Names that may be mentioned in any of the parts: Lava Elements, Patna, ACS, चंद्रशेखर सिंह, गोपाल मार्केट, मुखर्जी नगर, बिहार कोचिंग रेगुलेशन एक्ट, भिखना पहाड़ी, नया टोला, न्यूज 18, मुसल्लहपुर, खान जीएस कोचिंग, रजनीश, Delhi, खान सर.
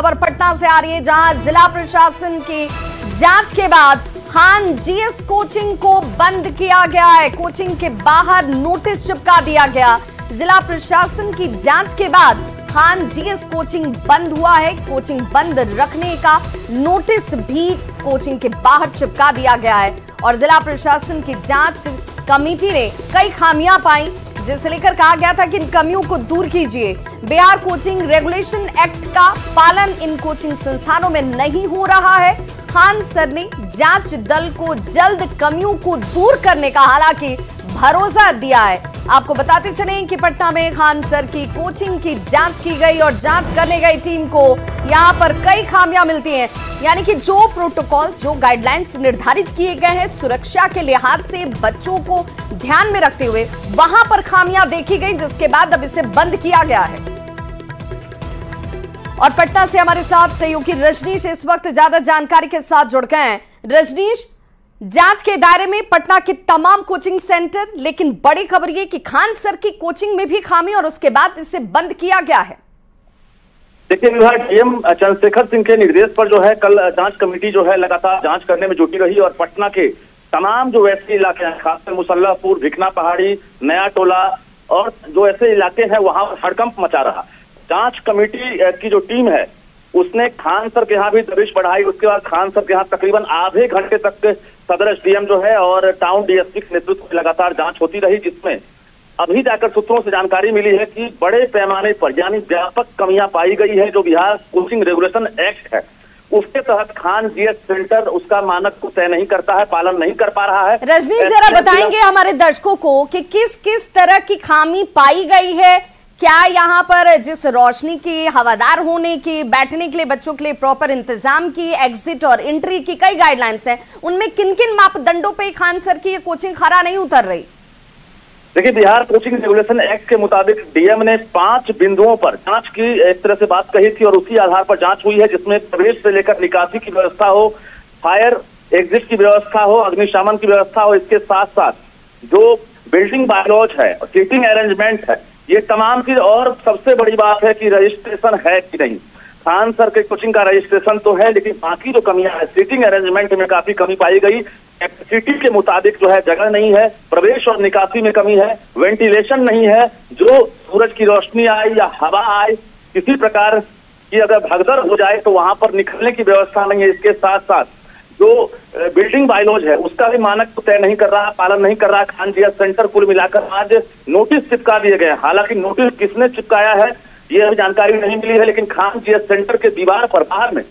खबर पटना से आ रही है, जहां जिला प्रशासन की जांच के बाद खान जीएस कोचिंग को बंद किया गया है। कोचिंग के बाहर नोटिस चिपका दिया गया। जिला प्रशासन की जांच के बाद खान जीएस कोचिंग बंद हुआ है। कोचिंग बंद रखने का नोटिस भी कोचिंग के बाहर चिपका दिया गया है और जिला प्रशासन की जांच कमेटी ने कई खामियां पाई, जिसे लेकर कहा गया था कि इन कमियों को दूर कीजिए। बिहार कोचिंग रेगुलेशन एक्ट का पालन इन कोचिंग संस्थानों में नहीं हो रहा है। खान सर ने जांच दल को जल्द कमियों को दूर करने का हालांकि भरोसा दिया है। आपको बताते चलें कि पटना में खान सर की कोचिंग की जांच की गई और जांच करने गई टीम को यहां पर कई खामियां मिलती हैं। यानी कि जो प्रोटोकॉल, जो गाइडलाइंस निर्धारित किए गए हैं सुरक्षा के लिहाज से, बच्चों को ध्यान में रखते हुए, वहां पर खामियां देखी गई, जिसके बाद अब इसे बंद किया गया है। और पटना से हमारे साथ सहयोगी रजनीश इस वक्त ज्यादा जानकारी के साथ जुड़ गए हैं। रजनीश, जांच के दायरे में पटना के तमाम कोचिंग सेंटर, लेकिन बड़ी खबर ये कि खान सर की कोचिंग में भी खामी और उसके बाद इसे बंद किया गया है। देखिए विभाग डीएम चंद्रशेखर सिंह के निर्देश पर जो है कल जांच कमेटी जो है लगातार जांच करने में जुटी रही और पटना के तमाम जो ऐसे इलाके हैं, खासकर मुसल्लहपुर, भिखना पहाड़ी, नया टोला और जो ऐसे इलाके हैं वहाँ हड़कंप मचा रहा। जाँच कमेटी की जो टीम है उसने खान सर के यहाँ भी दबिश बढ़ाई। उसके बाद खान सर के यहाँ तकरीबन आधे घंटे तक सदर एसडीएम जो है और टाउन डीएसपी के नेतृत्व में लगातार जांच होती रही, जिसमें अभी जाकर सूत्रों से जानकारी मिली है कि बड़े पैमाने पर यानी व्यापक कमियां पाई गई है। जो बिहार कोचिंग रेगुलेशन एक्ट है उसके तहत खान जीएस सेंटर उसका मानक को तय नहीं करता है, पालन नहीं कर पा रहा है। रजनीश, जरा बताएंगे हमारे दर्शकों को कि किस किस तरह की खामी पाई गई है। क्या यहाँ पर जिस रोशनी की, हवादार होने की, बैठने के लिए बच्चों के लिए प्रॉपर इंतजाम की, एग्जिट और एंट्री की कई गाइडलाइंस हैं, उनमें किन किन मापदंडों पे खान सर की ये कोचिंग खरा नहीं उतर रही? देखिए बिहार कोचिंग रेगुलेशन एक्ट के मुताबिक डीएम ने 5 बिंदुओं पर जांच की एक तरह से बात कही थी और उसी आधार पर जाँच हुई है, जिसमें प्रवेश से लेकर निकासी की व्यवस्था हो, फायर एग्जिट की व्यवस्था हो, अग्निशामन की व्यवस्था हो। इसके साथ साथ जो बिल्डिंग बायलॉज है, सीटिंग अरेंजमेंट है, ये तमाम चीज। और सबसे बड़ी बात है कि रजिस्ट्रेशन है कि नहीं। खान सर के कोचिंग का रजिस्ट्रेशन तो है, लेकिन बाकी जो कमियां हैं, सीटिंग अरेंजमेंट में काफी कमी पाई गई। कैपेसिटी के मुताबिक जो है जगह नहीं है, प्रवेश और निकासी में कमी है, वेंटिलेशन नहीं है। जो सूरज की रोशनी आए या हवा आए, किसी प्रकार की अगर भगदड़ हो जाए तो वहां पर निकलने की व्यवस्था नहीं है। इसके साथ साथ जो बिल्डिंग बायलॉज है उसका भी मानक तय नहीं कर रहा, पालन नहीं कर रहा खान जीएस सेंटर। कुल मिलाकर आज नोटिस चिपका दिए गए। हालांकि नोटिस किसने चिपकाया है ये अभी जानकारी नहीं मिली है, लेकिन खान जीएस सेंटर के दीवार पर बाहर में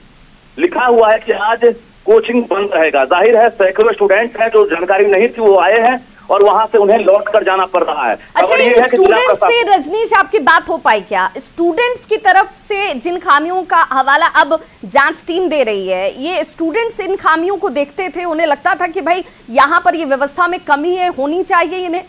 लिखा हुआ है कि आज कोचिंग बंद रहेगा। जाहिर है सैकड़ों स्टूडेंट हैं जो जानकारी नहीं थी वो आए हैं और वहां से उन्हें लौट कर जाना पड़ रहा है। अच्छा, स्टूडेंट से रजनीश आपकी बात हो पाई क्या? स्टूडेंट्स की तरफ से जिन खामियों का हवाला अब जांच टीम दे रही है, ये स्टूडेंट्स इन खामियों को देखते थे, उन्हें लगता था कि भाई यहाँ पर ये व्यवस्था में कमी है, होनी चाहिए इन्हें।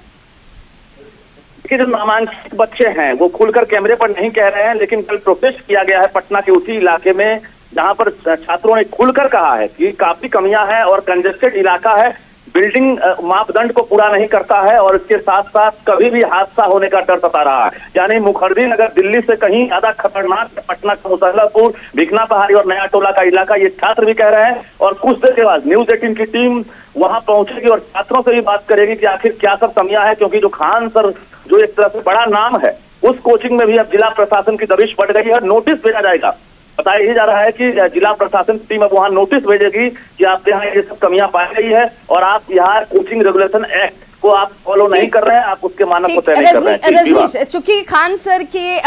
कि जो नामांकित बच्चे हैं वो खुलकर कैमरे पर नहीं कह रहे हैं, लेकिन कल प्रोटेस्ट किया गया है पटना के उसी इलाके में जहाँ पर छात्रों ने खुलकर कहा है कि काफी कमियां हैं और कंजेस्टेड इलाका है, बिल्डिंग मापदंड को पूरा नहीं करता है और इसके साथ साथ कभी भी हादसा होने का डर सता रहा है। यानी मुखर्जी नगर दिल्ली से कहीं ज्यादा खतरनाक पटना का मुसल्लहपुर, भिखना पहाड़ी और नया टोला का इलाका, ये छात्र भी कह रहे हैं। और कुछ देर के बाद न्यूज 18 की टीम वहां पहुंचेगी और छात्रों से भी बात करेगी कि आखिर क्या सब कमियां है, क्योंकि जो खान सर जो एक तरह से बड़ा नाम है उस कोचिंग में भी अब जिला प्रशासन की दबिश बढ़ गई है और नोटिस भेजा जाएगा। बताया ही जा रहा है कि जिला प्रशासन टीम अब वहां नोटिस भेजेगी कि आपके यहाँ ये सब कमियां पाई गई है और आप यहाँ कोचिंग रेगुलेशन एक्ट को आप फॉलो नहीं कर रहे हैं, आप उसके मानक को तय नहीं कर रहे हैं। रजनीश, चूंकि खान सर के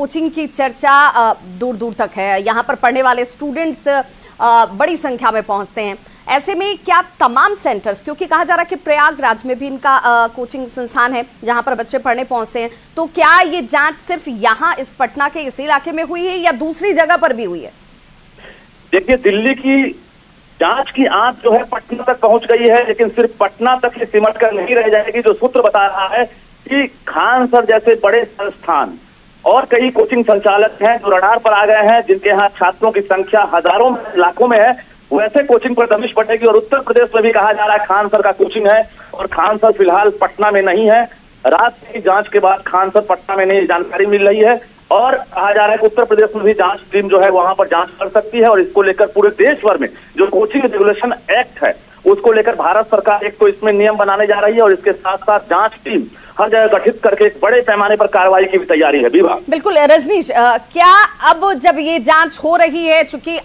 कोचिंग की चर्चा दूर दूर तक है, यहाँ पर पढ़ने वाले स्टूडेंट्स बड़ी संख्या में पहुंचते हैं, ऐसे में क्या तमाम सेंटर्स, क्योंकि कहा जा रहा है कि प्रयागराज में भी इनका कोचिंग संस्थान है जहां पर बच्चे पढ़ने पहुंचते हैं, तो क्या ये जांच सिर्फ यहां इस पटना के इस इलाके में हुई है या दूसरी जगह पर भी हुई है? देखिए दिल्ली की जांच की आंच जो है पटना तक पहुंच गई है, लेकिन सिर्फ पटना तक ही सिमट कर नहीं रह जाएगी। जो सूत्र बता रहा है कि खान सर जैसे बड़े संस्थान और कई कोचिंग संचालक हैं जो रडार पर आ गए हैं, जिनके यहाँ छात्रों की संख्या हजारों लाखों में है, वैसे कोचिंग पर दबिश बढ़ेगी। और उत्तर प्रदेश में भी कहा जा रहा है खान सर का कोचिंग है और खान सर फिलहाल पटना में नहीं है। रात की जांच के बाद खान सर पटना में नहीं, जानकारी मिल रही है। और कहा जा रहा है कि उत्तर प्रदेश में भी जांच टीम जो है वहां पर जांच कर सकती है और इसको लेकर पूरे देश भर में जो कोचिंग रेगुलेशन एक्ट है उसको लेकर भारत सरकार एक तो इसमें नियम बनाने जा रही है और इसके साथ साथ जांच टीम हर जगह गठित करके एक बड़े पैमाने पर कार्रवाई की भी तैयारी है। विभा बिल्कुल रजनीश, क्या अब जब ये जांच हो रही है, चूंकि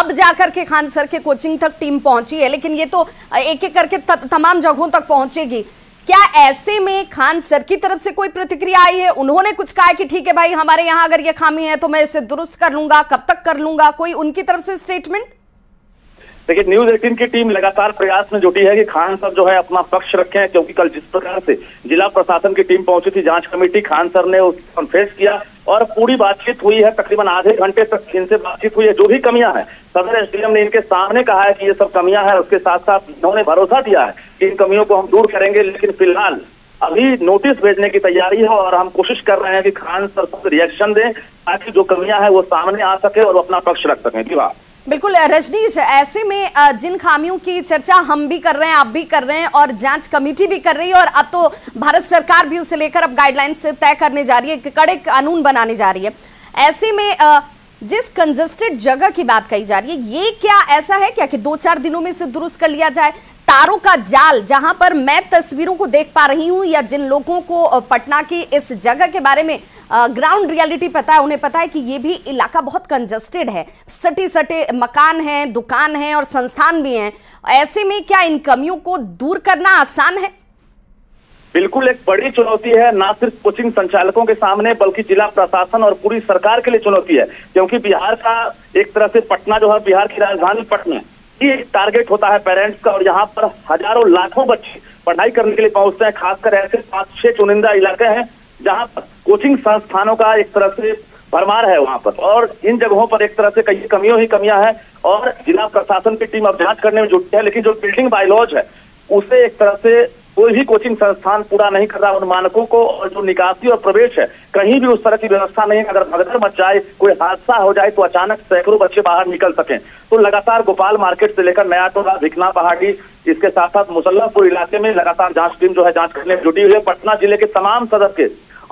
अब जाकर के खान सर के कोचिंग तक टीम पहुंची है, लेकिन ये तो एक एक करके तमाम जगहों तक पहुंचेगी, क्या ऐसे में खान सर की तरफ से कोई प्रतिक्रिया आई है? उन्होंने कुछ कहा कि ठीक है भाई, हमारे यहाँ अगर ये खामी है तो मैं इसे दुरुस्त कर लूंगा, कब तक कर लूंगा, कोई उनकी तरफ से स्टेटमेंट? देखिए, न्यूज़ 18 की टीम लगातार प्रयास में जुटी है कि खान सर जो है अपना पक्ष रखें, क्योंकि कल जिस प्रकार से जिला प्रशासन की टीम पहुंची थी, जांच कमेटी, खान सर ने उसे कन्फेस किया और पूरी बातचीत हुई है। तकरीबन आधे घंटे तक इनसे बातचीत हुई है। जो भी कमियां हैं सदर एसडीएम ने इनके सामने कहा है कि ये सब कमियां हैं। उसके साथ साथ इन्होंने भरोसा दिया है कि इन कमियों को हम दूर करेंगे, लेकिन फिलहाल अभी नोटिस भेजने की तैयारी है और हम कोशिश कर रहे हैं कि खान सर को रिएक्शन दें ताकि जो कमियां हैं वो सामने आ सके और अपना पक्ष रख सकें। जी वाह बिल्कुल रजनीश, ऐसे में जिन खामियों की चर्चा हम भी कर रहे हैं, आप भी कर रहे हैं और जांच कमेटी भी कर रही है और अब तो भारत सरकार भी उसे लेकर अब गाइडलाइंस तय करने जा रही है, कड़े कानून बनाने जा रही है, ऐसे में जिस कंजस्टेड जगह की बात कही जा रही है, ये क्या ऐसा है क्या कि 2-4 दिनों में इसे दुरुस्त कर लिया जाए? तारों का जाल, जहां पर मैं तस्वीरों को देख पा रही हूं या जिन लोगों को पटना की इस जगह के बारे में ग्राउंड रियलिटी पता है, उन्हें पता है कि ये भी इलाका बहुत कंजस्टेड है, सटे सटे मकान हैं, दुकान हैं और संस्थान भी हैं, ऐसे में क्या इन कमियों को दूर करना आसान है? बिल्कुल एक बड़ी चुनौती है, ना सिर्फ कोचिंग संचालकों के सामने बल्कि जिला प्रशासन और पूरी सरकार के लिए चुनौती है, क्योंकि बिहार का एक तरह से पटना जो है, बिहार की राजधानी पटना ये टारगेट होता है पेरेंट्स का और यहाँ पर हजारों लाखों बच्चे पढ़ाई करने के लिए पहुंचते हैं। खासकर ऐसे 5-6 चुनिंदा इलाके हैं जहाँ पर कोचिंग संस्थानों का एक तरह से भरमार है वहाँ पर, और इन जगहों पर एक तरह से कई कमियों ही कमियां हैं और जिला प्रशासन की टीम अब जांच करने में जुटी है। लेकिन जो बिल्डिंग बायलॉज है उसे एक तरह से कोई भी कोचिंग संस्थान पूरा नहीं कर रहा उन मानकों को, और जो निकासी और प्रवेश है कहीं भी उस तरह की व्यवस्था नहीं है। अगर भगदड़ मच जाए, कोई हादसा हो जाए तो अचानक सैकड़ों बच्चे बाहर निकल सकें। तो लगातार गोपाल मार्केट से लेकर नया टोला, भिखना पहाड़ी, इसके साथ साथ मुसल्लहपुर इलाके में लगातार जांच टीम जो है जांच करने में जुटी हुई है। पटना जिले के तमाम सदर के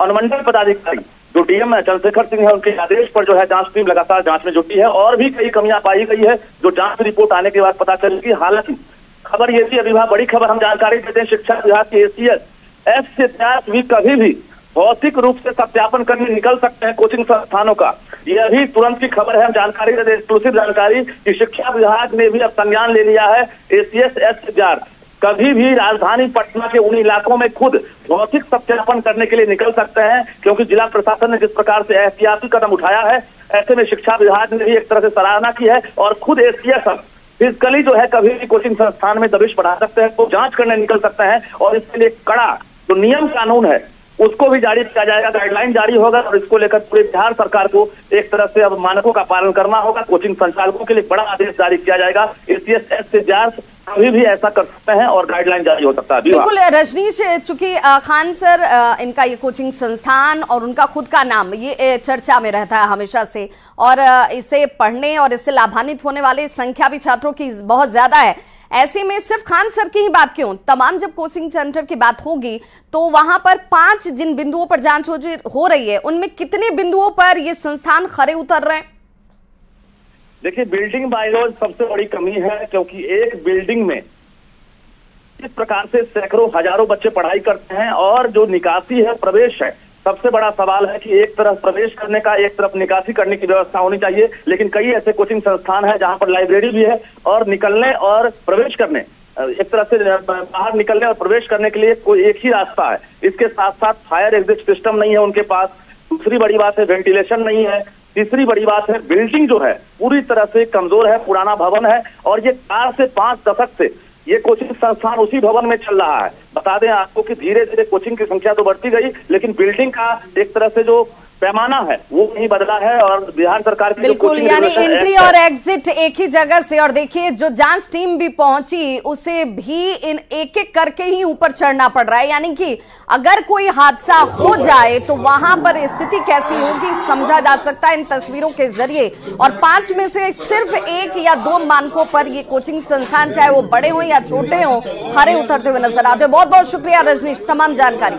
अनुमंडल पदाधिकारी जो डीएम है चंद्रशेखर सिंह है, उनके आदेश पर जो है जांच टीम लगातार जांच में जुटी है और भी कई कमियां पाई गई है जो जांच रिपोर्ट आने के बाद पता चलेगी। हालांकि खबर ये थी अभी, बड़ी खबर हम जानकारी देते हैं, शिक्षा विभाग की ACS से अभ्यास भी कभी भी भौतिक रूप से सत्यापन करने निकल सकते हैं कोचिंग संस्थानों का। ये अभी तुरंत की खबर है, हम जानकारी देते हैं एक्सक्लूसिव जानकारी कि शिक्षा विभाग ने भी अब संज्ञान ले लिया है। ACS कभी भी राजधानी पटना के उन इलाकों में खुद भौतिक सत्यापन करने के लिए निकल सकते हैं, क्योंकि जिला प्रशासन ने जिस प्रकार से एहतियाती कदम उठाया है ऐसे में शिक्षा विभाग ने भी एक तरह से सराहना की है और खुद ACS फिजिकली जो है कभी भी कोचिंग संस्थान में दबिश बढ़ा सकते हैं, वो जांच करने निकल सकते हैं और इसके लिए कड़ा जो नियम कानून है उसको भी जारी किया जाएगा, गाइडलाइन जारी होगा और इसको लेकर पूरे बिहार सरकार को एक तरह से अब मानकों का पालन करना होगा। कोचिंग संचालकों के लिए बड़ा आदेश जारी किया जाएगा। ACS से जांच अभी भी ऐसा कर सकते हैं और गाइडलाइन जारी हो सकता है। बिल्कुल रजनीश, चूंकि खान सर, इनका ये कोचिंग संस्थान और उनका खुद का नाम ये चर्चा में रहता है हमेशा से और इसे पढ़ने और इससे लाभान्वित होने वाले संख्या भी छात्रों की बहुत ज्यादा है, ऐसे में सिर्फ खान सर की ही बात क्यों, तमाम जब कोचिंग सेंटर की बात होगी तो वहां पर 5 जिन बिंदुओं पर जांच हो रही है उनमें कितने बिंदुओं पर ये संस्थान खरे उतर रहे हैं? देखिए, बिल्डिंग बायलॉज सबसे बड़ी कमी है, क्योंकि एक बिल्डिंग में इस प्रकार से सैकड़ों हजारों बच्चे पढ़ाई करते हैं और जो निकासी है, प्रवेश है, सबसे बड़ा सवाल है कि एक तरफ प्रवेश करने का, एक तरफ निकासी करने की व्यवस्था होनी चाहिए। लेकिन कई ऐसे कोचिंग संस्थान है जहां पर लाइब्रेरी भी है और निकलने और प्रवेश करने, एक तरह से बाहर निकलने और प्रवेश करने के लिए कोई एक ही रास्ता है। इसके साथ साथ फायर एग्जिट सिस्टम नहीं है उनके पास, दूसरी बड़ी बात है वेंटिलेशन नहीं है, तीसरी बड़ी बात है बिल्डिंग जो है पूरी तरह से कमजोर है, पुराना भवन है और ये 4 से 5 दशक से ये कोचिंग संस्थान उसी भवन में चल रहा है। बता दें आपको कि धीरे धीरे कोचिंग की संख्या तो बढ़ती गई, लेकिन बिल्डिंग का एक तरह से जो पैमाना है वो नहीं बदला है और बिहार सरकार की बिल्कुल यानी एंट्री और एग्जिट एक ही जगह से। और देखिए, जो जांच टीम भी पहुंची उसे भी इन एक-एक करके ही ऊपर चढ़ना पड़ रहा है, यानी कि अगर कोई हादसा हो जाए तो वहां पर स्थिति कैसी होगी समझा जा सकता है इन तस्वीरों के जरिए। और 5 में से सिर्फ 1 या 2 मानकों पर ये कोचिंग संस्थान, चाहे वो बड़े हों या छोटे हों, खरे उतरते हुए नजर आते हैं। बहुत बहुत शुक्रिया रजनीश तमाम जानकारी।